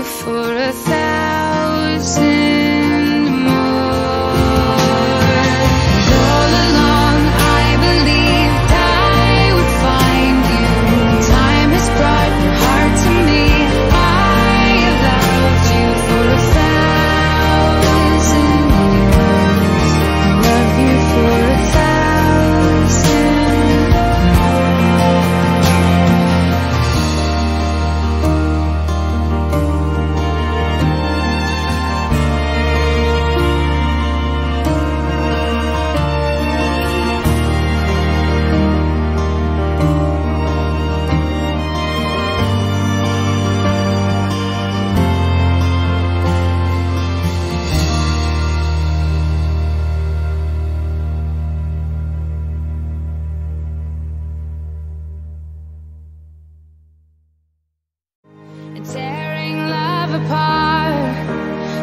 you for 1,000.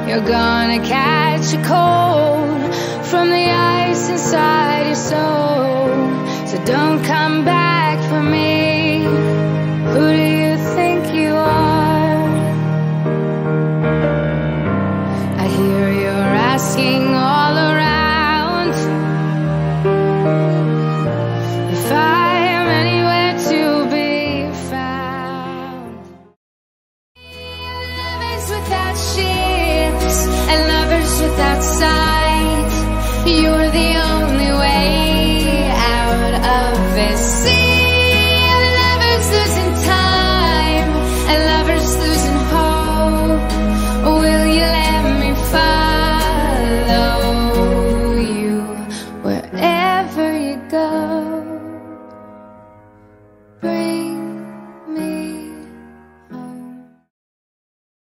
You're gonna catch a cold from the ice inside your soul. So don't come back for me. Who do you think you are? I hear you're asking all around if I am anywhere to be found. Lovers without shame and lovers without sight, you're the only way out of this sea.